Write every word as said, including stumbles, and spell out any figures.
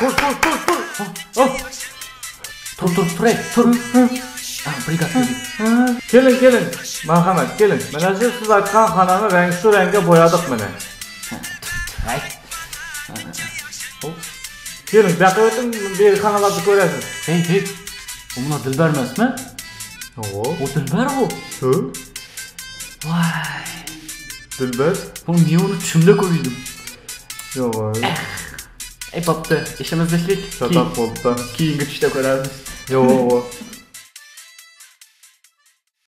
Tur, tur, tur, tur. Oh. Tur, tur, tur, tur. Gelin, gelin. Merhamet, gelin. Mənəcə siz Akkan xanımı rəngsu rəngə boyadıq mənə. Gelin, dəqiq ötün bir kanaladı görəsiniz. Hey, hey. Onun adı Dilber məsmə? O. O Dilber o. Hı? Vay. Dilber? Oğlum niye onu çümde koydum? Yo vay. Eh. Ey paptı, işimizdeslik. Satak polta. Ki İngilizce koyarız. Yo vay.